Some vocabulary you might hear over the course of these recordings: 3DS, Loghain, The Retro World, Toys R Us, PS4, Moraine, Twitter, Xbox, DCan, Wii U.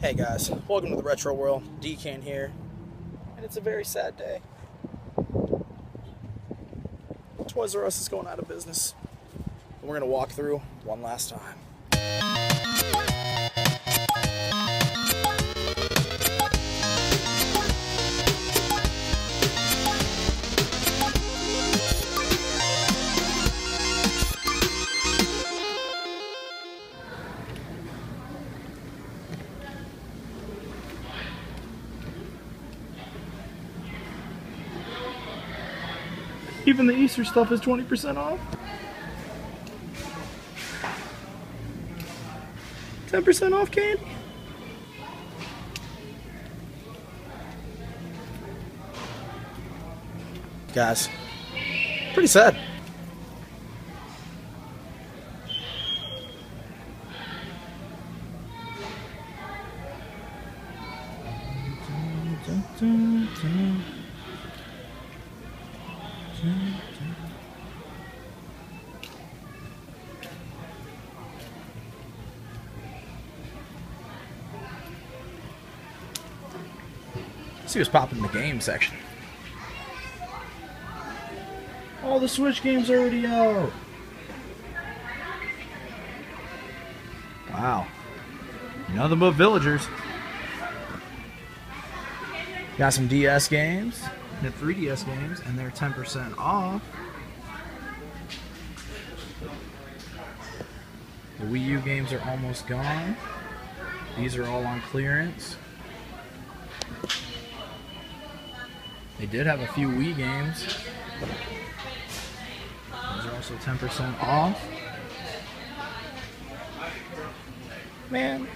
Hey guys, welcome to the Retro World. DCan here, and it's a very sad day. Toys R Us is going out of business, and we're gonna walk through one last time. Even the Easter stuff is 20% off. 10% off candy. Guys, pretty sad. Let's see what's popping in the game section. All the Switch games are already out. Wow. Nothing but Villagers. Got some DS games and 3DS games, and they're 10% off. The Wii U games are almost gone. These are all on clearance. They did have a few Wii games. Those are also 10% off. Man.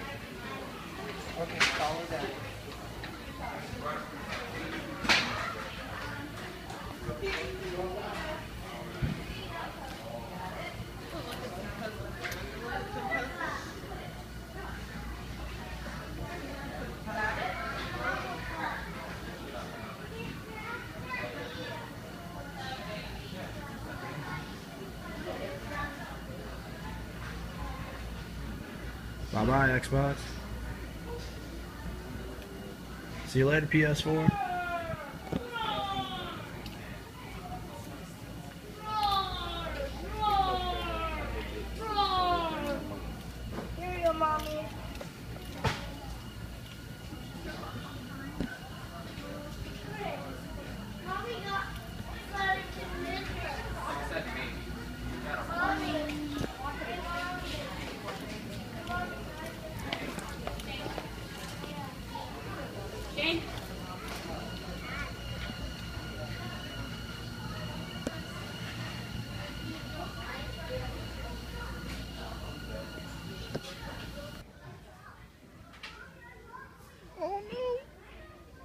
Bye-bye, Xbox. See you later, PS4. Here you go, Mommy.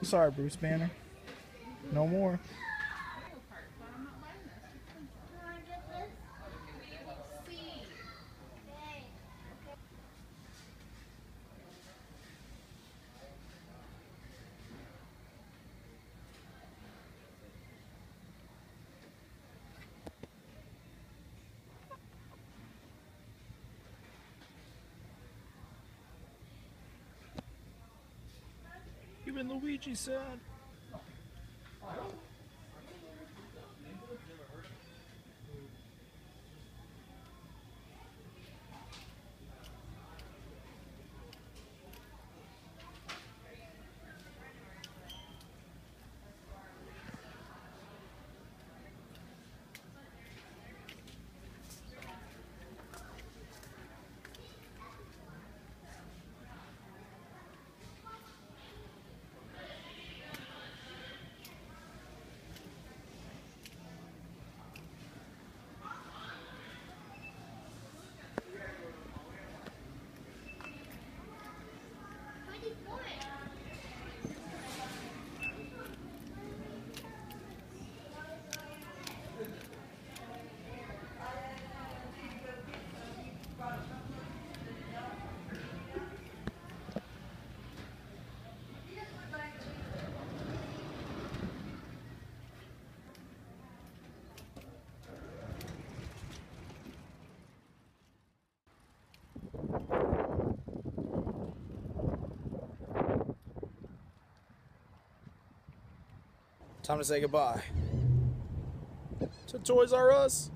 Sorry, Bruce Banner. No more. Even Luigi said. Time to say goodbye to Toys R Us.